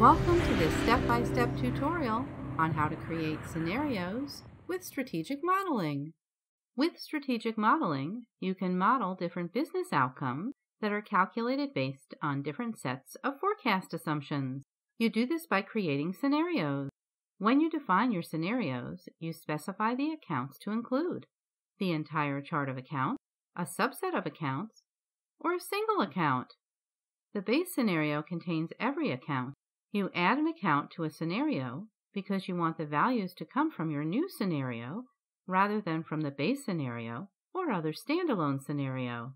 Welcome to this step-by-step tutorial on how to create scenarios with strategic modeling. With strategic modeling, you can model different business outcomes that are calculated based on different sets of forecast assumptions. You do this by creating scenarios. When you define your scenarios, you specify the accounts to include the entire chart of accounts, a subset of accounts, or a single account. The base scenario contains every account. You add an account to a scenario because you want the values to come from your new scenario rather than from the base scenario or other standalone scenario.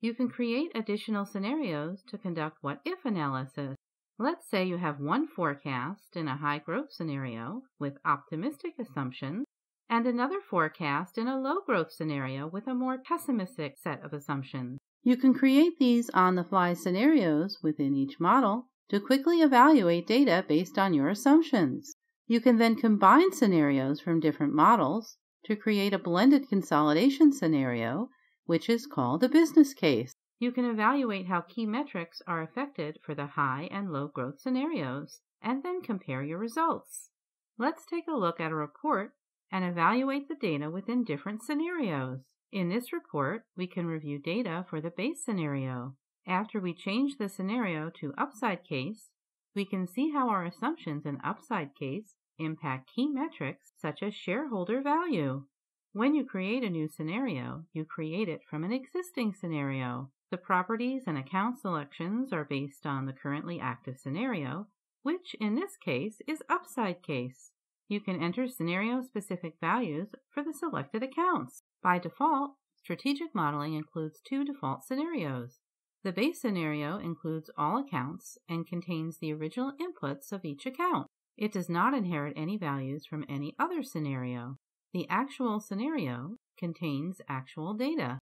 You can create additional scenarios to conduct what-if analysis. Let's say you have one forecast in a high-growth scenario with optimistic assumptions and another forecast in a low-growth scenario with a more pessimistic set of assumptions. You can create these on-the-fly scenarios within each model to quickly evaluate data based on your assumptions. You can then combine scenarios from different models to create a blended consolidation scenario, which is called a business case. You can evaluate how key metrics are affected for the high and low growth scenarios, and then compare your results. Let's take a look at a report and evaluate the data within different scenarios. In this report, we can review data for the base scenario. After we change the scenario to upside case, we can see how our assumptions in upside case impact key metrics such as shareholder value. When you create a new scenario, you create it from an existing scenario. The properties and account selections are based on the currently active scenario, which in this case is upside case. You can enter scenario-specific values for the selected accounts. By default, strategic modeling includes two default scenarios. The base scenario includes all accounts and contains the original inputs of each account. It does not inherit any values from any other scenario. The actual scenario contains actual data.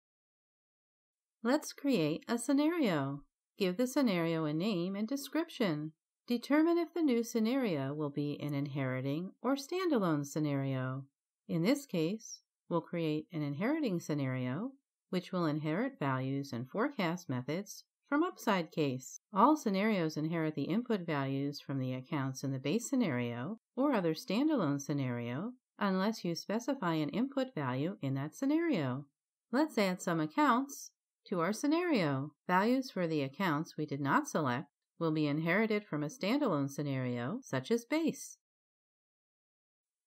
Let's create a scenario. Give the scenario a name and description. Determine if the new scenario will be an inheriting or standalone scenario. In this case, we'll create an inheriting scenario, which will inherit values and forecast methods from upside case. All scenarios inherit the input values from the accounts in the base scenario or other standalone scenario unless you specify an input value in that scenario. Let's add some accounts to our scenario. Values for the accounts we did not select will be inherited from a standalone scenario, such as base.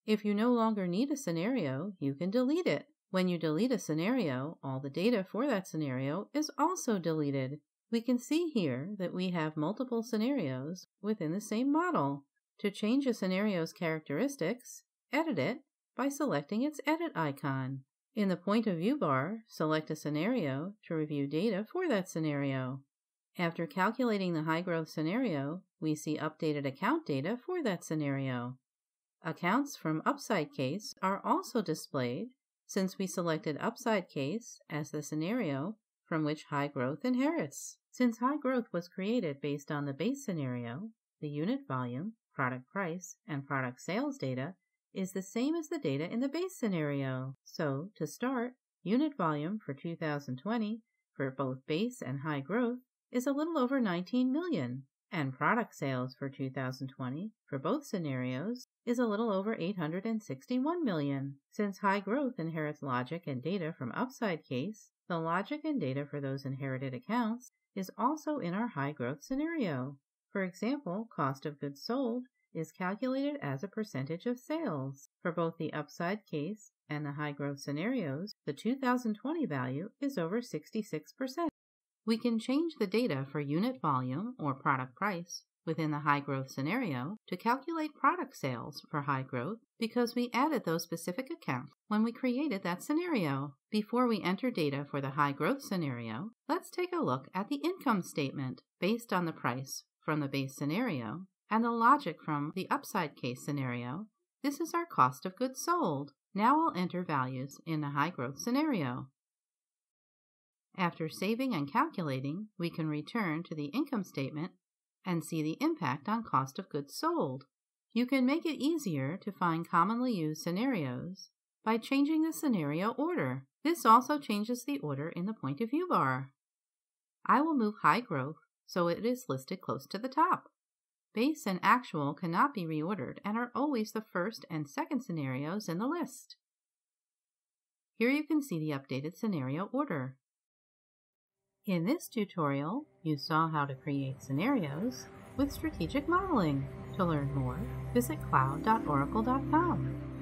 If you no longer need a scenario, you can delete it. When you delete a scenario, all the data for that scenario is also deleted. We can see here that we have multiple scenarios within the same model. To change a scenario's characteristics, edit it by selecting its edit icon. In the point of view bar, select a scenario to review data for that scenario. After calculating the high-growth scenario, we see updated account data for that scenario. Accounts from upside case are also displayed since we selected upside case as the scenario from which high growth inherits. Since high growth was created based on the base scenario, the unit volume, product price, and product sales data is the same as the data in the base scenario. So, to start, unit volume for 2020 for both base and high growth is a little over 19 million, and product sales for 2020 for both scenarios is a little over 861 million. Since high growth inherits logic and data from upside case, the logic and data for those inherited accounts is also in our high growth scenario. For example, cost of goods sold is calculated as a percentage of sales. For both the upside case and the high growth scenarios, the 2020 value is over 66%. We can change the data for unit volume or product price within the high-growth scenario to calculate product sales for high growth because we added those specific accounts when we created that scenario. Before we enter data for the high-growth scenario, let's take a look at the income statement based on the price from the base scenario and the logic from the upside case scenario. This is our cost of goods sold. Now I'll enter values in the high-growth scenario. After saving and calculating, we can return to the income statement and see the impact on cost of goods sold. You can make it easier to find commonly used scenarios by changing the scenario order. This also changes the order in the point of view bar. I will move high growth so it is listed close to the top. Base and actual cannot be reordered and are always the first and second scenarios in the list. Here you can see the updated scenario order. In this tutorial, you saw how to create scenarios with strategic modeling. To learn more, visit cloud.oracle.com.